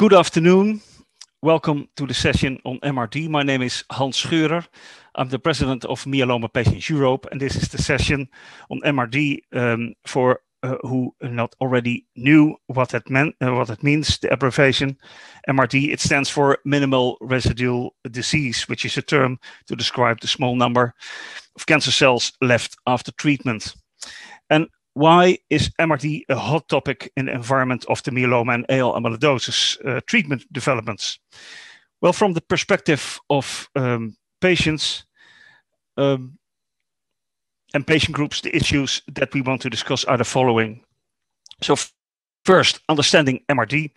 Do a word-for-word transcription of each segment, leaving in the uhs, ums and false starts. Good afternoon. Welcome to the session on M R D. My name is Hans Scheurer. I'm the president of Myeloma Patients Europe, and this is the session on M R D um, for uh, who not already knew what that meant, uh, what it means, the abbreviation M R D. It stands for minimal residual disease, which is a term to describe the small number of cancer cells left after treatment. And why is M R D a hot topic in the environment of the myeloma and A L amyloidosis uh, treatment developments? Well, from the perspective of um, patients um, and patient groups, the issues that we want to discuss are the following. So first, understanding M R D.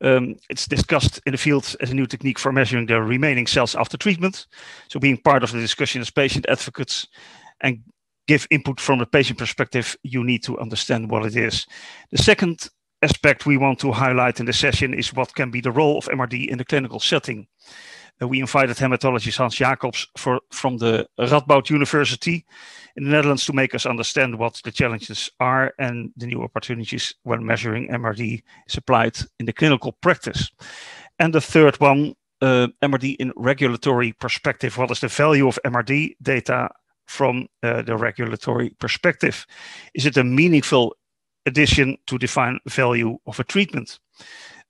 Um, it's discussed in the field as a new technique for measuring the remaining cells after treatment. So being part of the discussion as patient advocates and give input from the patient perspective, you need to understand what it is. The second aspect we want to highlight in the session is what can be the role of M R D in the clinical setting. Uh, we invited hematologist Hans Jacobs for, from the Radboud University in the Netherlands to make us understand what the challenges are and the new opportunities when measuring M R D is applied in the clinical practice. And the third one, uh, M R D in regulatory perspective. What is the value of M R D data from uh, the regulatory perspective? Is it a meaningful addition to define value of a treatment,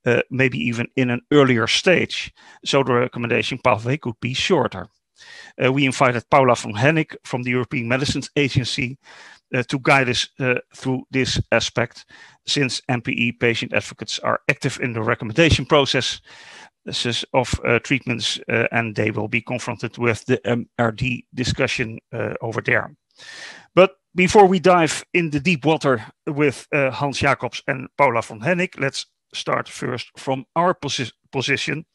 uh, maybe even in an earlier stage? So the recommendation pathway could be shorter. Uh, we invited Paula van Hennik from the European Medicines Agency uh, to guide us uh, through this aspect, since M P E patient advocates are active in the recommendation process of uh, treatments uh, and they will be confronted with the M R D discussion uh, over there. But before we dive in the deep water with uh, Hans Jacobs and Paula van Hennik, let's start first from our posi position,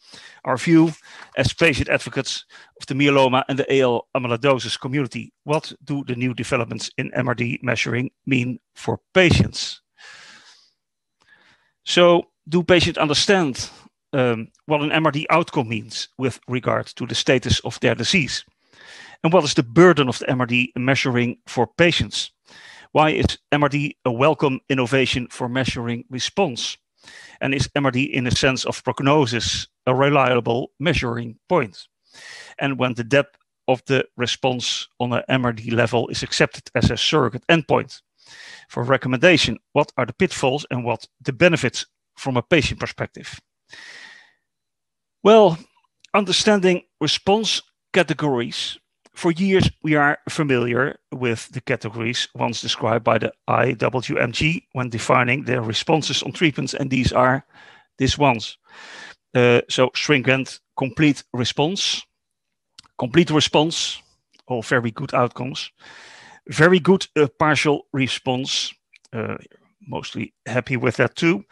our view as patient advocates of the myeloma and the A L amyloidosis community. What do the new developments in M R D measuring mean for patients? So do patients understand Um, what an M R D outcome means with regard to the status of their disease? And what is the burden of the M R D measuring for patients? Why is M R D a welcome innovation for measuring response? And is M R D in a sense of prognosis a reliable measuring point? And when the depth of the response on an M R D level is accepted as a surrogate endpoint for recommendation, what are the pitfalls and what the benefits from a patient perspective? Well, understanding response categories. For years, we are familiar with the categories once described by the I W M G when defining their responses on treatments, and these are these ones. Uh, so shrinkant, complete response, complete response, all very good outcomes, very good uh, partial response, uh, mostly happy with that too,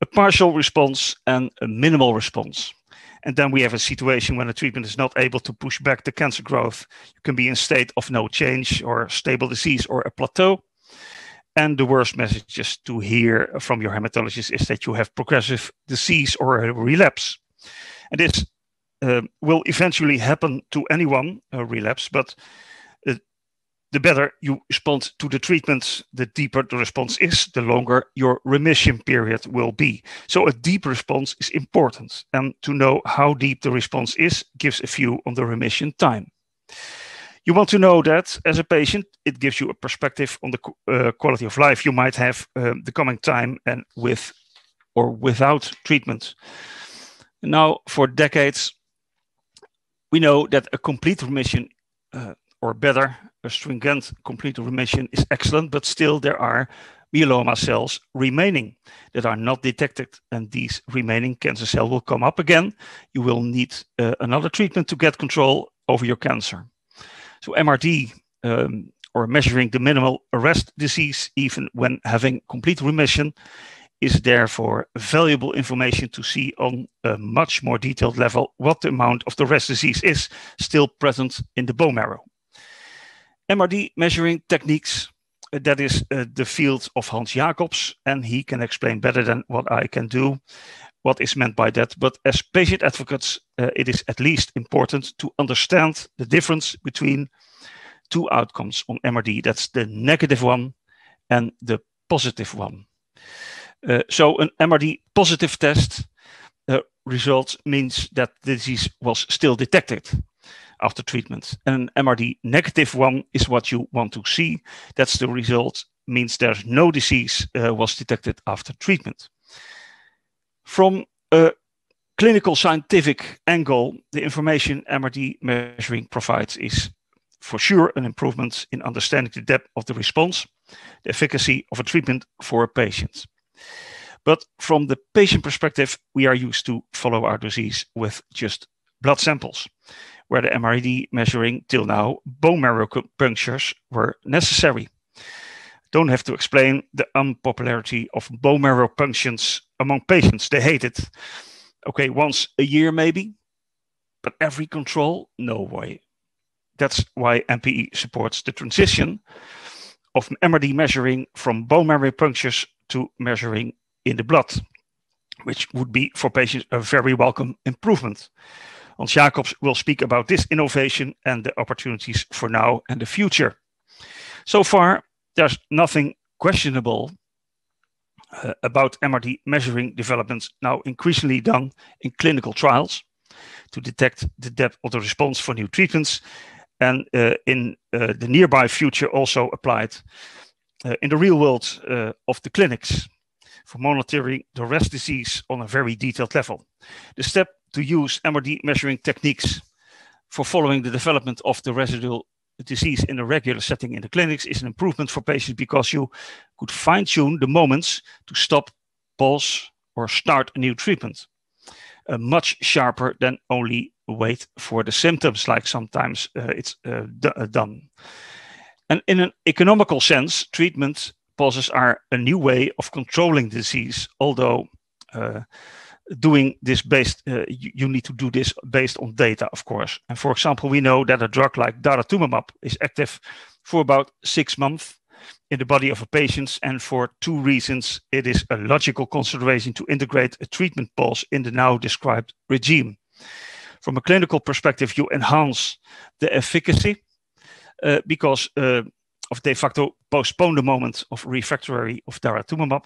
a partial response and a minimal response. And then we have a situation when a treatment is not able to push back the cancer growth. You can be in state of no change or stable disease or a plateau. And the worst messages to hear from your hematologist is that you have progressive disease or a relapse. And this uh, will eventually happen to anyone, a relapse, but uh, the better you respond to the treatment, the deeper the response is, the longer your remission period will be. So a deep response is important, and to know how deep the response is gives a view on the remission time. You want to know that as a patient. It gives you a perspective on the uh, quality of life you might have um, the coming time and with or without treatment. Now, for decades, we know that a complete remission uh, or better, a stringent complete remission is excellent, but still there are myeloma cells remaining that are not detected, and these remaining cancer cells will come up again. You will need uh, another treatment to get control over your cancer. So M R D, um, or measuring the minimal residual disease, even when having complete remission, is therefore valuable information to see on a much more detailed level what the amount of the residual disease is still present in the bone marrow. M R D measuring techniques, uh, that is uh, the field of Hans Jacobs, and he can explain better than what I can do what is meant by that. But as patient advocates, uh, it is at least important to understand the difference between two outcomes on M R D. That's the negative one and the positive one. Uh, so an M R D positive test uh, results means that the disease was still detected after treatment. And an M R D negative one is what you want to see. That's the result, means there's no disease uh, was detected after treatment. From a clinical scientific angle, the information M R D measuring provides is for sure an improvement in understanding the depth of the response, the efficacy of a treatment for a patient. But from the patient perspective, we are used to follow our disease with just blood samples, where the M R D measuring till now bone marrow punctures were necessary. Don't have to explain the unpopularity of bone marrow punctures among patients. They hate it. Okay, once a year maybe, but every control, no way. That's why M P E supports the transition of M R D measuring from bone marrow punctures to measuring in the blood, which would be for patients a very welcome improvement. Hans Jacobs will speak about this innovation and the opportunities for now and the future. So far, there's nothing questionable uh, about M R D measuring developments now increasingly done in clinical trials to detect the depth of the response for new treatments, and uh, in uh, the nearby future also applied uh, in the real world uh, of the clinics for monitoring the rest disease on a very detailed level. The step to use M R D measuring techniques for following the development of the residual disease in a regular setting in the clinics is an improvement for patients because you could fine-tune the moments to stop, pause, or start a new treatment. Uh, much sharper than only wait for the symptoms, like sometimes uh, it's uh, d uh, done. And in an economical sense, treatment pauses are a new way of controlling disease, although uh, doing this based, uh, you, you need to do this based on data, of course. And for example, we know that a drug like daratumumab is active for about six months in the body of a patient, and for two reasons, it is a logical consideration to integrate a treatment pause in the now described regime. From a clinical perspective, you enhance the efficacy uh, because uh, of de facto postpone the moment of refractory of daratumumab.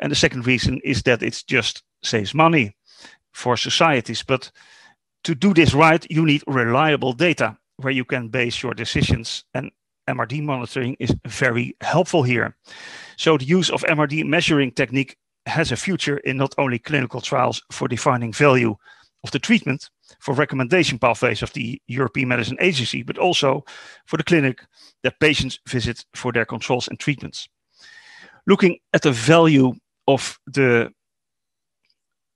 And the second reason is that it just saves money for societies. But to do this right, you need reliable data where you can base your decisions, and M R D monitoring is very helpful here. So the use of M R D measuring technique has a future in not only clinical trials for defining value of the treatment for recommendation pathways of the European Medicines Agency, but also for the clinic that patients visit for their controls and treatments. Looking at the value of the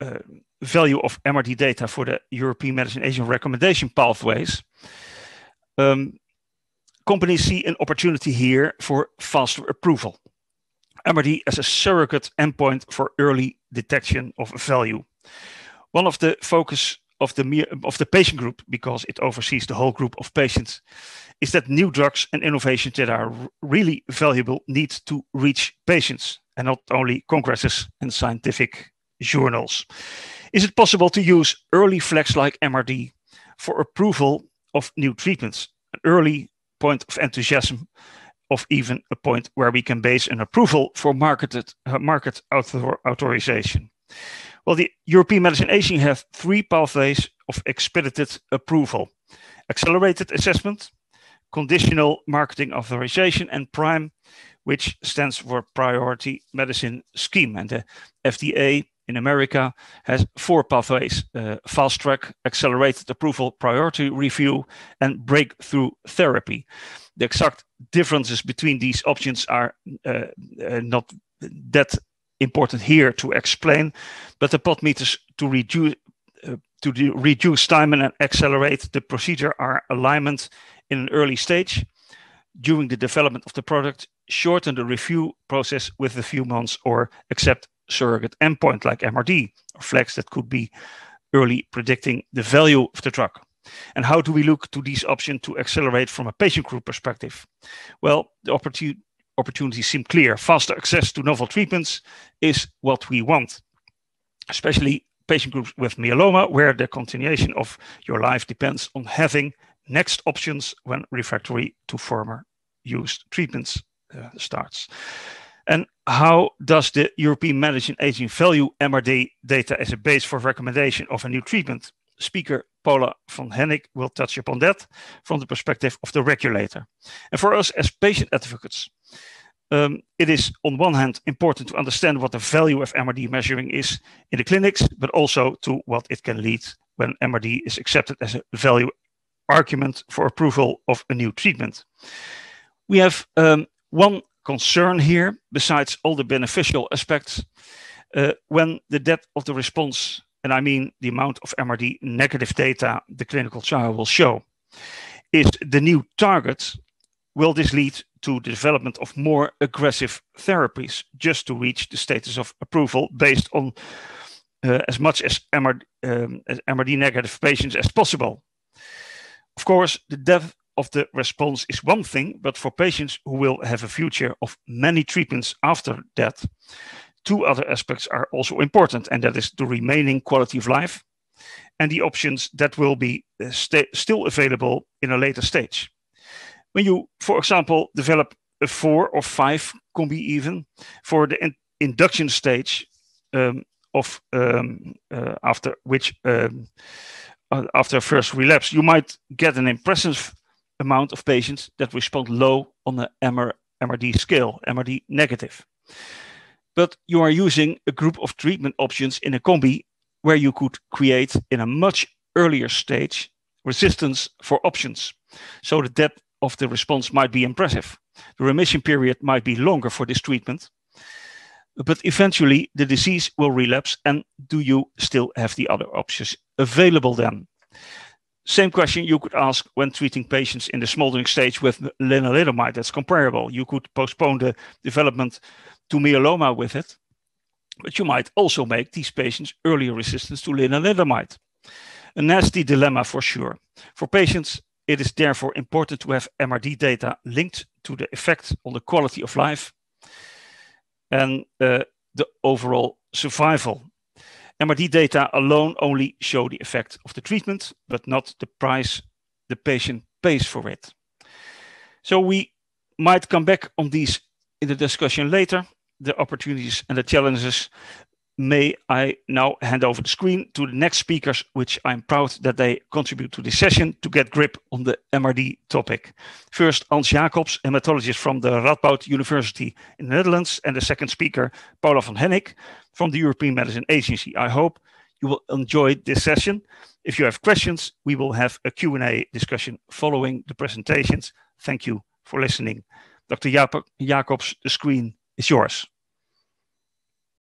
uh, value of M R D data for the European Medicines Agency recommendation pathways, um, companies see an opportunity here for faster approval. M R D as a surrogate endpoint for early detection of value. One of the focus of the, of the patient group, because it oversees the whole group of patients, is that new drugs and innovations that are really valuable need to reach patients and not only congresses and scientific journals. Is it possible to use early FLEX-like M R D for approval of new treatments? An early point of enthusiasm, of even a point where we can base an approval for marketed, uh, market author authorization. Well, the European Medicines Agency has three pathways of expedited approval: accelerated assessment, conditional marketing authorization, and Prime, which stands for priority medicine scheme. And the F D A in America has four pathways: uh, fast track, accelerated approval, priority review, and breakthrough therapy. The exact differences between these options are uh, uh, not that important here to explain, but the potmeters to reduce uh, to reduce time and accelerate the procedure are alignment in an early stage during the development of the product, shorten the review process with a few months, or accept surrogate endpoint like M R D or FLEX that could be early predicting the value of the drug. And how do we look to these options to accelerate from a patient group perspective? Well, the opportu opportunities seem clear. Faster access to novel treatments is what we want, especially patient groups with myeloma, where the continuation of your life depends on having next options when refractory to former used treatments uh, starts. And how does the European Medicines Agency value M R D data as a base for recommendation of a new treatment? Speaker Paula van Hennik will touch upon that from the perspective of the regulator. And for us as patient advocates, um, it is on one hand important to understand what the value of M R D measuring is in the clinics, but also to what it can lead when M R D is accepted as a value argument for approval of a new treatment. We have um, one concern here, besides all the beneficial aspects, uh, when the depth of the response, and I mean the amount of M R D negative data the clinical trial will show, is the new target, will this lead to the development of more aggressive therapies just to reach the status of approval based on uh, as much as M R D, um, as M R D negative patients as possible? Of course, the depth of the response is one thing, but for patients who will have a future of many treatments after that, two other aspects are also important, and that is the remaining quality of life and the options that will be st still available in a later stage. When you, for example, develop a four or five combi even for the in induction stage, um, of um, uh, after which um, uh, after first relapse, you might get an impressive amount of patients that respond low on the M R D scale, M R D negative. But you are using a group of treatment options in a combi where you could create in a much earlier stage resistance for options. So the depth of the response might be impressive. The remission period might be longer for this treatment, but eventually the disease will relapse, and do you still have the other options available then? Same question you could ask when treating patients in the smoldering stage with lenalidomide. That's comparable. You could postpone the development to myeloma with it, but you might also make these patients earlier resistance to lenalidomide. A nasty dilemma for sure. For patients, it is therefore important to have M R D data linked to the effect on the quality of life and uh, the overall survival. M R D data alone only show the effect of the treatment, but not the price the patient pays for it. So we might come back on these in the discussion later, the opportunities and the challenges. May I now hand over the screen to the next speakers, which I'm proud that they contribute to this session to get grip on the M R D topic. First, Hans Jacobs, hematologist from the Radboud University in the Netherlands, and the second speaker, Paula van Hennik from the European Medicines Agency. I hope you will enjoy this session. If you have questions, we will have a Q and A discussion following the presentations. Thank you for listening. Doctor Jacobs, the screen is yours.